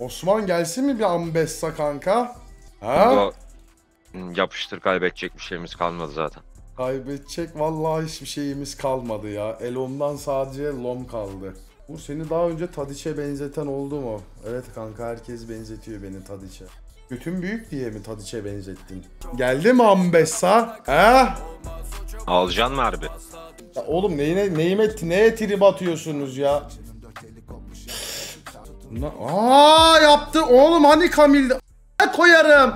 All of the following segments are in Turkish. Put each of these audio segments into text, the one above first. Osman gelsin mi bir Ambessa kanka? Ha? Yapıştır, kaybedecek bir şeyimiz kalmadı zaten. Kaybedecek vallahi hiçbir şeyimiz kalmadı ya. Elom'dan sadece Lom kaldı. Bu seni daha önce Tadiç'e benzeten oldu mu? Evet kanka, herkes benzetiyor beni Tadiç'e. Götün büyük diye mi Tadiç'e benzettin? Geldi mi Ambessa? He? Alcan mı harbi? Ya oğlum neye trip atıyorsunuz ya? Aaa yaptı oğlum, hani Camille koyarım.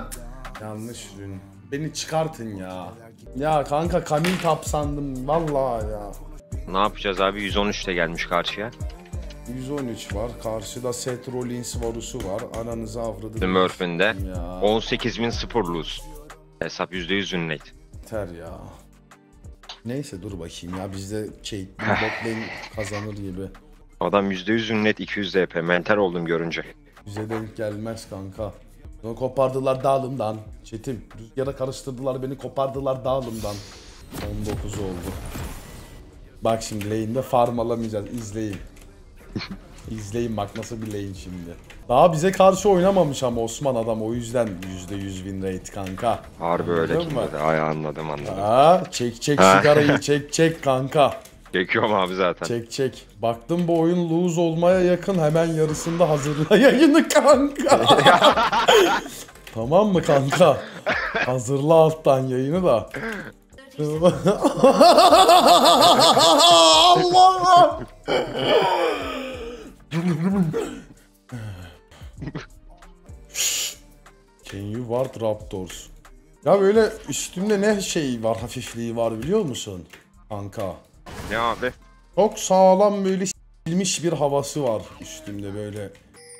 Yanlış ürün. Beni çıkartın ya. Ya kanka Camille tap sandım vallahi ya. Ne yapacağız abi? 113 de gelmiş karşıya. 113 var. Karşıda Cetrol Varus'u var. Ananızı avradı. Murf'ün de. 18.000 sporluz. Hesap %100 ünleydi. Yeter ya. Neyse dur bakayım ya, bizde Cade botlayın kazanır gibi. Adam %100 ünlet, 200 DP. Mental oldum görünce. Bize denk gelmez kanka. Onu kopardılar dağılımdan. Çetim. Rüzgara karıştırdılar beni, kopardılar dağılımdan. 19 oldu. Bak şimdi lane'de farm alamayacağız. İzleyin. İzleyin bak nasıl bir lane şimdi. Daha bize karşı oynamamış ama Osman adam, o yüzden %100 win rate kanka. Harbi öyle kimdi. Ay anladım. Ha, çek sigarayı çek kanka. Çekiyorum abi zaten. Çek. Baktım bu oyun lose olmaya yakın, hemen yarısında hazırla yayını kanka. Tamam mı kanka? Hazırla alttan yayını da. Allah! Can you ward raptors? Ya böyle üstümde ne şey var, hafifliği var biliyor musun kanka? Ne abi? Çok sağlam böyle silmiş bir havası var üstümde böyle.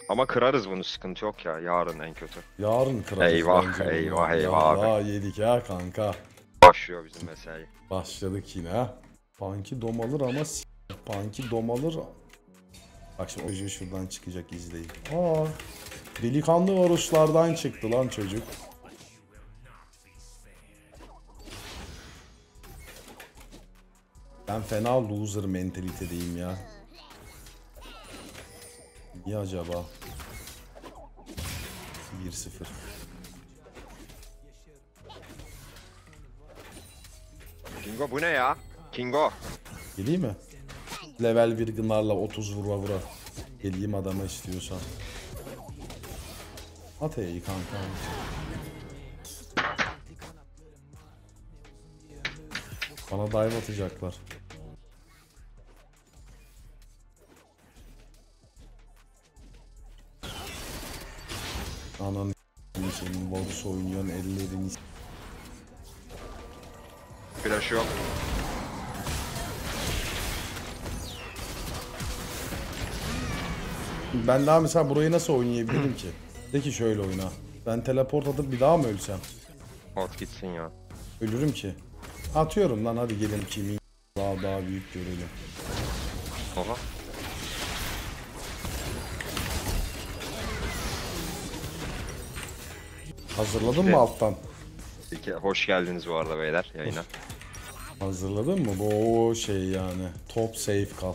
Ama kırarız bunu, sıkıntı yok ya, yarın en kötü. Yarın kırarız. Eyvah abi. Daha yedik ya kanka. Başlıyor bizim mesai. Başladık yine ha. Panky domalır ama Panky domalır. Bak şimdi o şuradan çıkacak, izleyin. Aa, delikanlı Varuslardan çıktı lan çocuk. Ben fena loser mentalitedeyim ya. Niye acaba? 1-0. Kingo bu ne ya? Kingo. Geleyim mi? Level 1 Gnar'la 30 vura. Geleyim adama istiyorsan. At E'yi kanka. Bana dive atacaklar. Ananı senin Varus oynuyorsun, ellerini flash yok. Ben daha mesela burayı nasıl oynayabilirim ki? De ki şöyle oyna. Ben teleport atıp bir daha mı ölsem? At gitsin ya. Ölürüm ki. Atıyorum lan, hadi gelin kimin daha büyük görelim. Aha. Hazırladın mı alttan? Hoş geldiniz bu arada beyler yayına. Hazırladın mı? Bu şey yani. Top safe kal.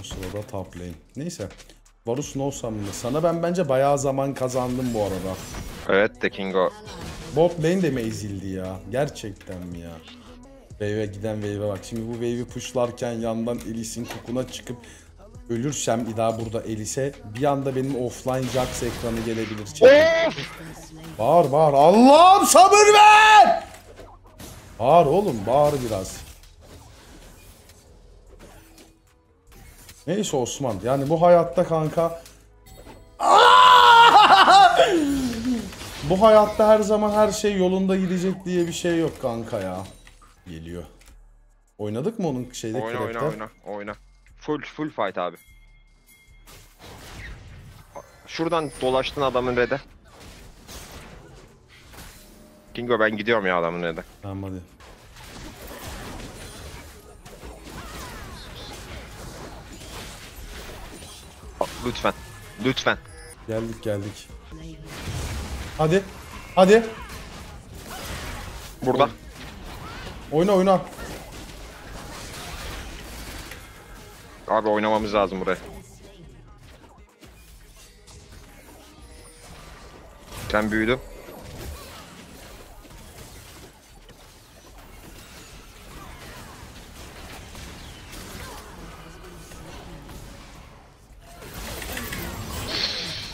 O sırada top lane. Neyse. Varus no summon'da. Sana ben bence bayağı zaman kazandım bu arada. Evet de Kingo. Bot lane de mi ezildi ya? Gerçekten mi ya? Wave'e giden wave'e bak. Şimdi bu wave'i pushlarken yandan Elise'in kokuna çıkıp ölürsem daha burada Elise, bir anda benim offline Jax ekranı gelebilir. Bağır. Allah'ım sabır ver! Bağır oğlum, bağır biraz. Neyse Osman, yani bu hayatta kanka... Bu hayatta her zaman her şey yolunda gidecek diye bir şey yok kanka ya. Geliyor. Oynadık mı onun şeyde? Oyna. Full fight abi. Şuradan dolaştın adamın red'e. Kingo ben gidiyorum ya adamın red'e. Tamam hadi. Lütfen. Geldik. Hadi. Burada. Oyna. Abi oynamamız lazım buraya. Ultem büyüdü.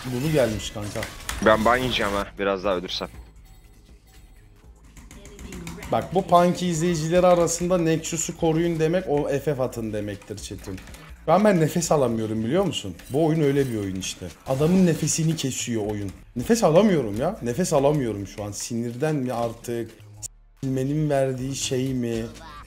Bunu gelmiş kanka. Ben ban yiyeceğim ha biraz daha ölürsem. Bak bu Panky izleyicileri arasında Nexus'u koruyun demek o FF atın demektir Çetin. Ben nefes alamıyorum biliyor musun? Bu oyun öyle bir oyun işte. Adamın nefesini kesiyor oyun. Nefes alamıyorum ya. Nefes alamıyorum şu an. Sinirden mi artık? Silmenin verdiği şey mi?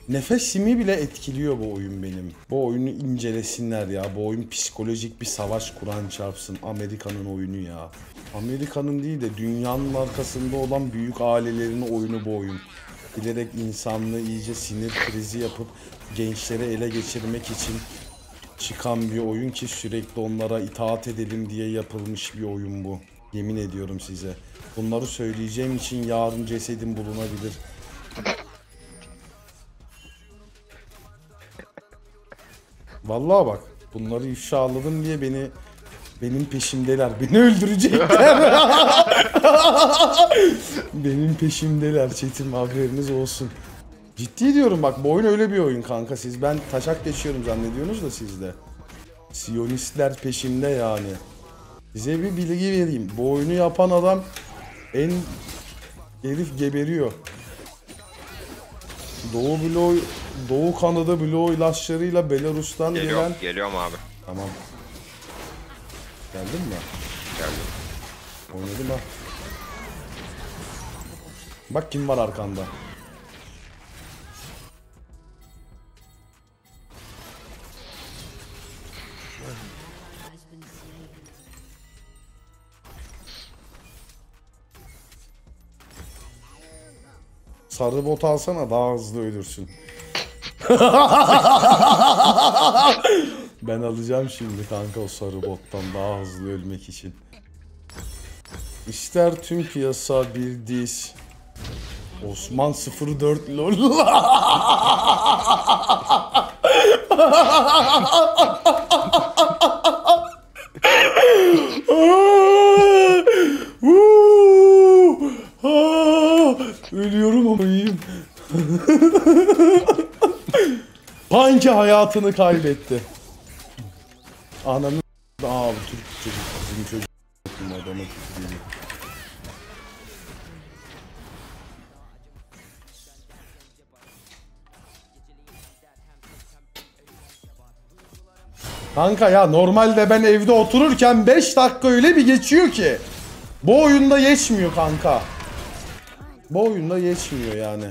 Nefesimi bile etkiliyor bu oyun benim. Bu oyunu incelesinler ya. Bu oyun psikolojik bir savaş kuran çarpsın. Amerika'nın oyunu ya. Amerika'nın değil de dünyanın arkasında olan büyük ailelerin oyunu bu oyun. Bilerek insanlığı iyice sinir krizi yapıp gençleri ele geçirmek için çıkan bir oyun ki sürekli onlara itaat edelim diye yapılmış bir oyun bu. Yemin ediyorum size. Bunları söyleyeceğim için yarın cesedim bulunabilir. Vallahi bak bunları ifşaladım diye benim peşimdeler. Beni öldürecekler. Benim peşimdeler Çetin, haberiniz olsun. Ciddi diyorum bak bu oyun öyle bir oyun kanka, siz ben taşak geçiyorum zannediyorsunuz da siz de. Siyonistler peşimde yani. Size bir bilgi vereyim. Bu oyunu yapan adam herif geberiyor. Doğu Kanada bloğu ilaçlarıyla Belarus'tan gelen... Geliyorum abi. Tamam. Geldin mi? Geldim. Oynadım ha. Bak kim var arkanda. Sarı bot alsana daha hızlı ölürsün. Ben alacağım şimdi kanka o sarı bottan daha hızlı ölmek için. İster tüm piyasa bir diz. Osman 04 lol. Ölüyorum ama iyiyim. Panky hayatını kaybetti. Ananı abi Türk çocuk, bizim çocuk adamı Türk. Kanka ya normalde ben evde otururken 5 dakika öyle bir geçiyor ki. Bu oyunda geçmiyor kanka. Bu oyunda geçmiyor yani.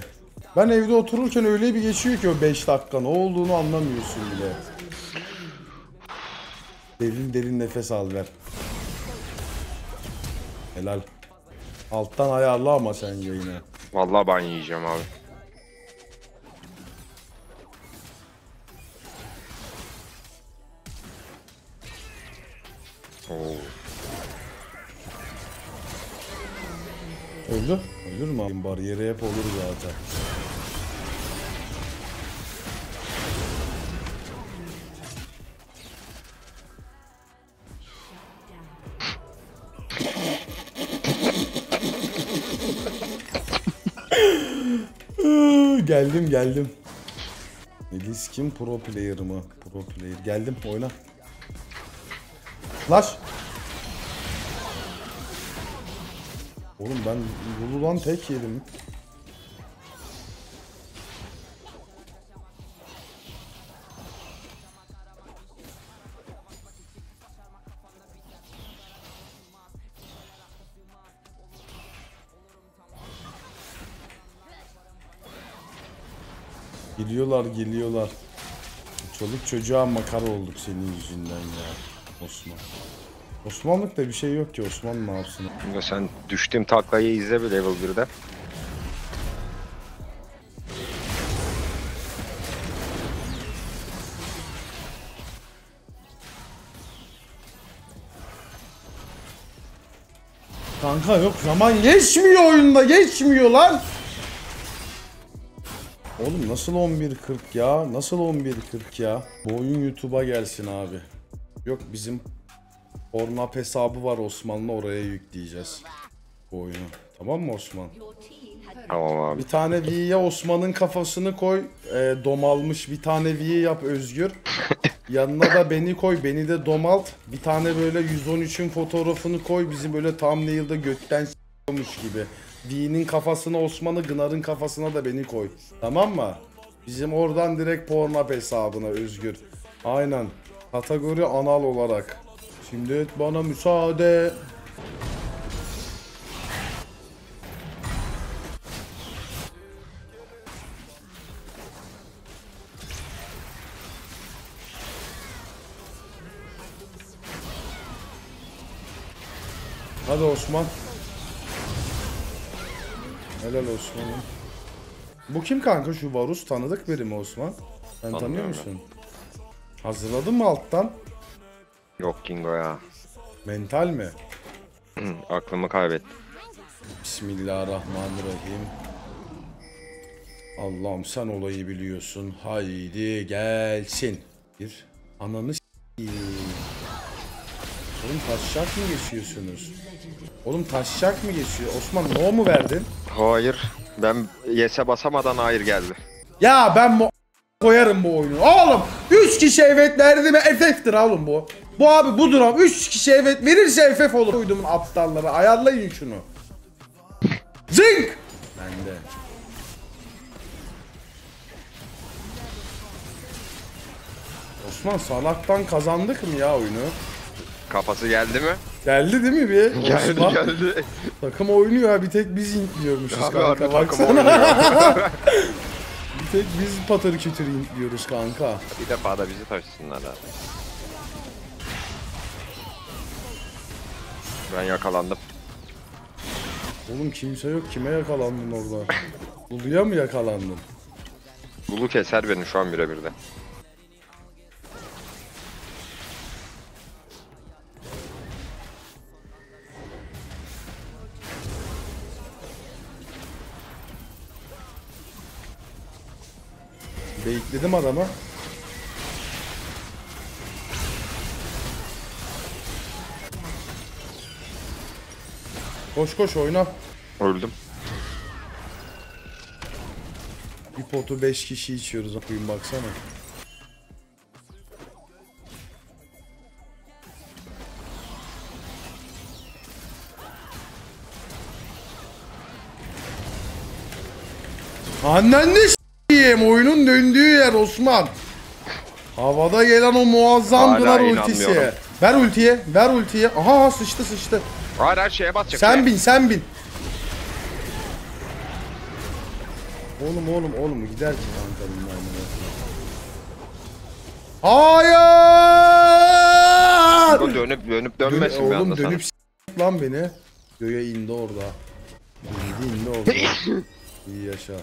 Ben evde otururken öyle bir geçiyor ki o 5 dakika ne olduğunu anlamıyorsun bile. Derin derin nefes al ver. Helal. Alttan ayarla ama sen yine. Vallahi ben yiyeceğim abi. Öldü. Ölür mü abi? Bariyeri hep olur zaten. Geldim. Elise kim? Pro player mı? Pro player. Geldim oyna. Flash. Oğlum ben Lulu'dan tek yedim. Geliyorlar. Çoluk çocuğa makar olduk senin yüzünden ya Osman. Osmanlık'ta bir şey yok ki, Osman ne yapsın? Ya sen düştüğüm taklayı izle bir level 1'de. Kanka yok zaman geçmiyor oyunda, geçmiyor lan. Oğlum nasıl 11.40 ya? Nasıl 11.40 ya? Bu oyun YouTube'a gelsin abi. Yok bizim Pornhub hesabı var Osmanlı, oraya yükleyeceğiz. bu oyunu. Tamam mı Osman? Tamam abi. Bir tane V'ye Osman'ın kafasını koy. Domalmış. Bir tane V'ye yap Özgür. Yanına da beni koy. Beni de domalt. Bir tane böyle 113'ün fotoğrafını koy. Bizim böyle thumbnail'da götten s**mış gibi. V'nin kafasına Osman'ı, Gnar'ın kafasına da beni koy. Tamam mı? Bizim oradan direkt Pornhub hesabına Özgür. Aynen. Kategori anal olarak. Şimdi et bana müsaade. Hadi Osman. Helal Osman'ım. Bu kim kanka, şu Varus tanıdık biri mi Osman? Sen tanıyor musun? Ben. Hazırladın mı alttan? Yok Kingo ya. Mental mi? Aklımı kaybettim. Bismillahirrahmanirrahim. Allah'ım sen olayı biliyorsun. Haydi gelsin. Bir ananı s**eyim. Oğlum taşacak mı geçiyorsunuz? Oğlum taşacak mı geçiyor? Osman no mu verdin? Hayır. Ben yes'e basamadan hayır geldi. Ya ben koyarım bu oyunu. Oğlum 3 kişi evet verdi mi FF'tir oğlum bu. Bu abi budur abi. 3 kişi evet verirse FF olur. Uydumun aptalları. Ayarlayın şunu. Zink! Bende. Osman salaktan kazandık mı ya oyunu? Kafası geldi mi? Geldi değil mi bir? Geldi Osman. Geldi. Takım oynuyor ha, bir tek biz intliyormuşuz kanka baksana. Bir tek biz patır kütür intliyoruz kanka. Bir defa da bizi taşısınlar abi. Ben yakalandım. Oğlum kimse yok, kime yakalandın orada? Lulu'ya mı yakalandın? Lulu keser beni şu an birebir de. Bekledim adamı. Koş koş oyna. Öldüm. Bir potu 5 kişi içiyoruz. Bakayım baksana. Annen ne s**eyim? Oyunun döndüğü yer Osman. Havada gelen o muazzam Gnar ultisi. Ver ultiye, ver ultiye. Aha sıçtı sıçtı. Hayır, her şeye basacak. Sen bin, sen bin. Oğlum gider ki kanka bunlar. Hayır! Dönüp dönmesin ben de. Oğlum dönüp s**t lan beni. Göğe indi orada. İyi yaşa.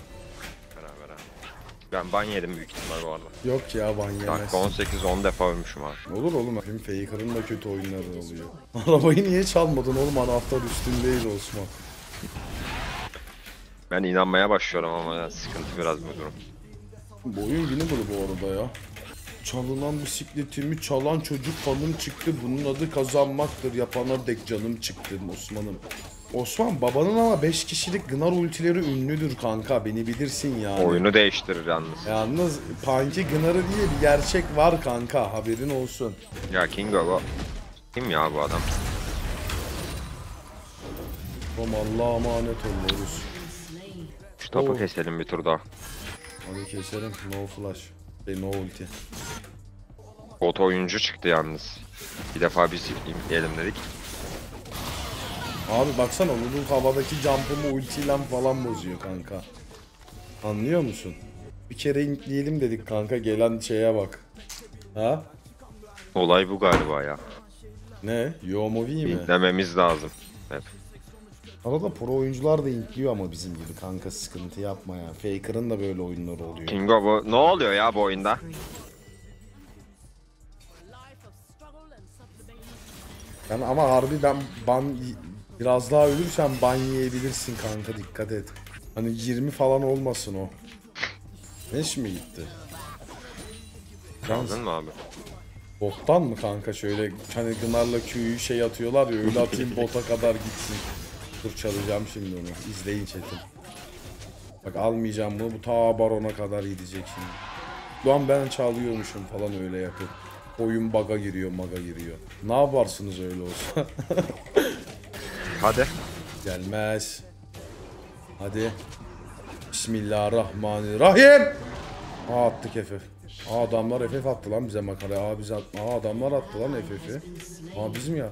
Ben ban yedim büyük ihtimal bu arada. Yok ya ban yemez. 18-10 defa ölmüşüm abi. Olur oğlum. Benim Faker'ın da kötü oyunları oluyor. Arabayı niye çalmadın oğlum? Anahtar üstündeydi Osman. Ben inanmaya başlıyorum ama sıkıntı biraz bu durum. Bu oyun günü bu arada ya. Çalınan bisikletimi çalan çocuk kanım çıktı. Bunun adı kazanmaktır. Yapana dek canım çıktı Osman'ım. Osman babanın ama 5 kişilik Gnar ultileri ünlüdür kanka, beni bilirsin yani. Oyunu değiştirir yalnız. Yalnız Panky Gnar'ı diye bir gerçek var kanka, haberin olsun. Ya Kingo bu. Kim ya bu adam? Oğlum Allah'a emanet oluruz. Şu topu keselim bir tur daha. Hadi keselim, no flash. No ulti. Bot oyuncu çıktı yalnız. Bir defa biz elimledik. Abi baksana Lulu'nun havadaki jump'ımı ultiyle falan bozuyor kanka. Anlıyor musun? Bir kere intleyelim dedik kanka, gelen şeye bak. Ha? Olay bu galiba ya. Ne? Yomovi mi? İntlememiz lazım. Evet. Arada pro oyuncular da intliyor ama bizim gibi kanka, sıkıntı yapma ya. Faker'ın da böyle oyunları oluyor. Kingo bu. Ne oluyor ya bu oyunda? Yani ama harbi ben biraz daha ölürsen ban yiyebilirsin kanka, dikkat et. Hani 20 falan olmasın o. Neş mi gitti? Kaldın mı abi? Bottan mı kanka, şöyle hani Gnar'la Q'yu şey atıyorlar ya, öyle atayım bota kadar gitsin. Dur çalacağım şimdi onu. İzleyin chat'im. Bak almayacağım bunu. Bu ta barona kadar gidecek şimdi. Lan ben çalıyormuşum falan öyle yapıp. Oyun bug'a giriyor, maga giriyor. Ne yaparsınız öyle olsa? Hadi. Gelmez. Hadi. Bismillahirrahmanirrahim. Aa attık FF. Aa adamlar FF attı lan bize makara. Aa biz attı. Aa adamlar attı lan FF'i. Aa bizim ya.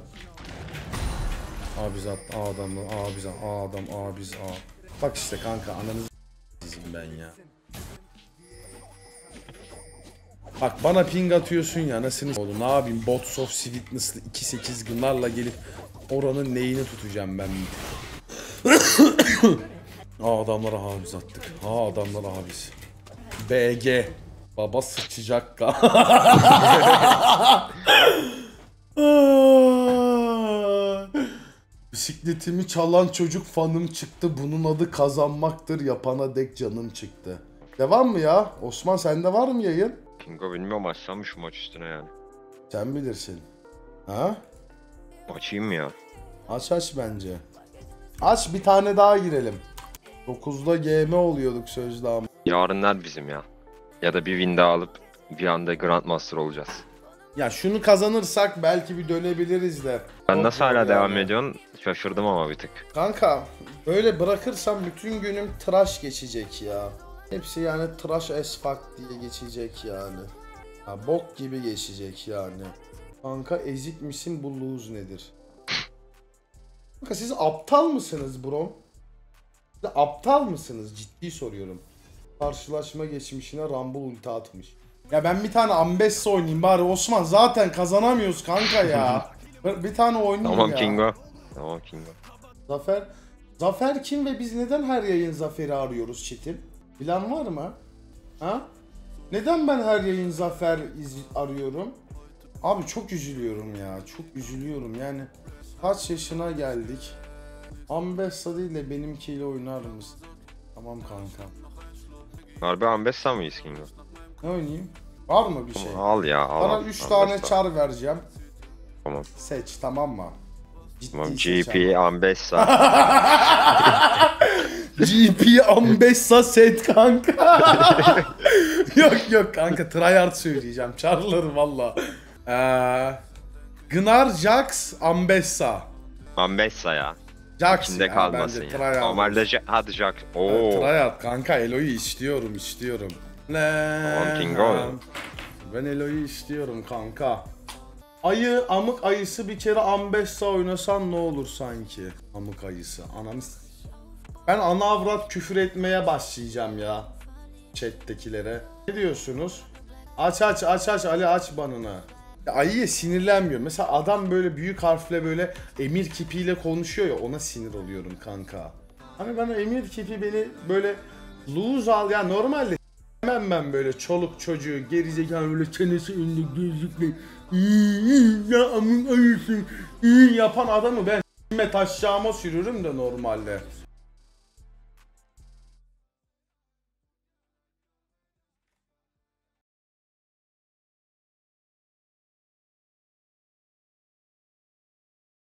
Aa biz attı. Aa adamlar. Aa biz. Aa adam. Aa biz. Aa. Bak işte kanka ananızı s***im ben ya. Bak bana ping atıyorsun ya nasıl oğlum, ne yapayım bots of sweetness'lı 2-8 Gnar'la gelip oranın neyini tutacağım ben. Aa adamlara habiz attık. Aa adamlara habiz. BG. Baba sıçacak. Bisikletimi çalan çocuk fanım çıktı. Bunun adı kazanmaktır. Yapana dek canım çıktı. Devam mı ya? Osman sende var mı yayın? Kingo bilmiyorum, açsanmış maç üstüne yani. Sen bilirsin. Ha? Açayım ya. Aç aç bence. Aç bir tane daha girelim. 9'da GM oluyorduk sözde ama. Yarınlar bizim ya. Ya da bir win daha alıp bir anda Grandmaster olacağız. Ya şunu kazanırsak belki bir dönebiliriz de. Ben nasıl hala yani devam ediyorsun? Şaşırdım ama bir tık. Kanka böyle bırakırsam bütün günüm tıraş geçecek ya. Hepsi yani tıraş as fuck diye geçecek yani. Ha, bok gibi geçecek yani. Kanka ezik misin, bu lose nedir? Kanka siz aptal mısınız bro? Siz aptal mısınız? Ciddi soruyorum. Karşılaşma geçmişine Rumble ulti atmış. Ya ben bir tane Ambessa oynayayım bari Osman, zaten kazanamıyoruz kanka ya. Bir tane oynayayım tamam ya. Kingo. Tamam Kingo. Zafer. Zafer kim ve biz neden her yayın Zafer'i arıyoruz çetim? Bilen var mı? Ha? Neden ben her yayın Zafer arıyorum? Abi çok üzülüyorum ya. Çok üzülüyorum yani. Kaç yaşına geldik? Ambessa değil de benimkiyle oynar mısın? Tamam kanka. Harbi Ambessa mıyız Kingo? Ne oynayayım? Var mı bir tamam, şey? Al ya al. Bana 3 tane çar vereceğim. Tamam. Seç tamam mı? Ciddi tamam GP Ambessa. GP Ambessa set kanka. Yok yok kanka tryhard söyleyeceğim. Çarları valla. Gnar, Jax, Ambessa. Ambessa ya. Jax içinde kalmasın ya. Tryhard. Normalde hadi Jax. Oo. Tryhard kanka, Elo'yu istiyorum istiyorum. Tamam, ben Elo'yu istiyorum kanka. Ayı, amık ayısı bir kere Ambessa oynasan ne olur sanki? Amık ayısı, ananı. Ben ana avrat küfür etmeye başlayacağım ya chat'tekilere. Ne diyorsunuz? Aç aç aç aç Ali, aç banını. Ayıya sinirlenmiyor. Mesela adam böyle büyük harfle böyle emir kipiyle konuşuyor ya, ona sinir oluyorum kanka. Hani ben emir kipi beni böyle lose al ya, normalde hemen ben böyle çoluk çocuğu gerizekalı böyle çenesi ünlü gözlükle ya amın ayısın yapan adamı ben taşacağıma sürürüm de normalde.